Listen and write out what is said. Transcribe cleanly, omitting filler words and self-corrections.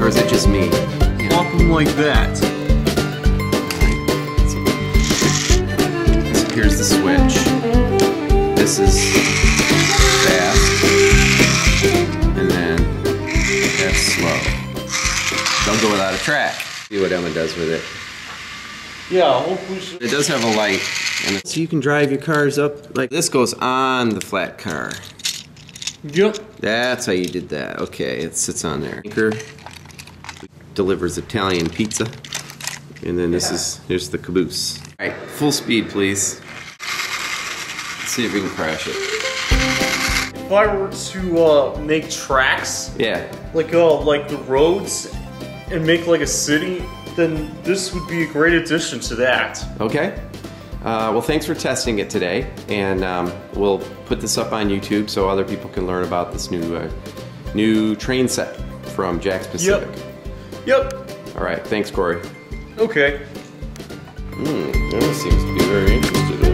Or is it just me? Yeah. Pop them like that. So here's the switch. This is fast. And then that's slow. Don't go without a track. See what Emma does with it. Yeah, hopefully so. It does have a light. And so you can drive your cars up like this goes on the flat car. Yep. That's how you did that. Okay, it sits on there. Anchor delivers Italian pizza. And then this is, here's the caboose. Alright, full speed please. Let's see if we can crash it. If I were to make tracks, like the roads, and make like a city, then this would be a great addition to that. Okay. Well, thanks for testing it today, and we'll put this up on YouTube so other people can learn about this new train set from Jakks Pacific. Yep. All right. Thanks, Corey. Okay. That seems to be very interesting.